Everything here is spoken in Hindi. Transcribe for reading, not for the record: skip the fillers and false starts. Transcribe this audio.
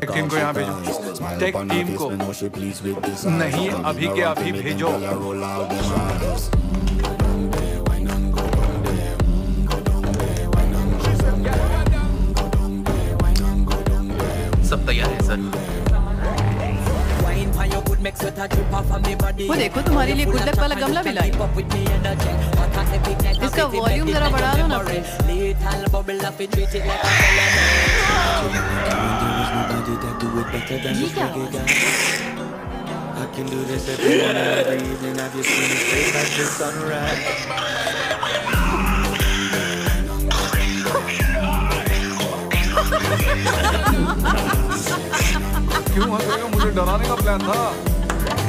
टीम को यहाँ भेजो, टेक टीम को नहीं, अभी के अभी भेजो। सब तैयार है सर। वो देखो तुम्हारे लिए गुड लक वाला गमला भी लाए। इसका वॉल्यूम जरा बढ़ा लो ना। I can do this every night, every evening. I've just seen it straight like the sunrise. क्यों? मुझे डराने का प्लान था।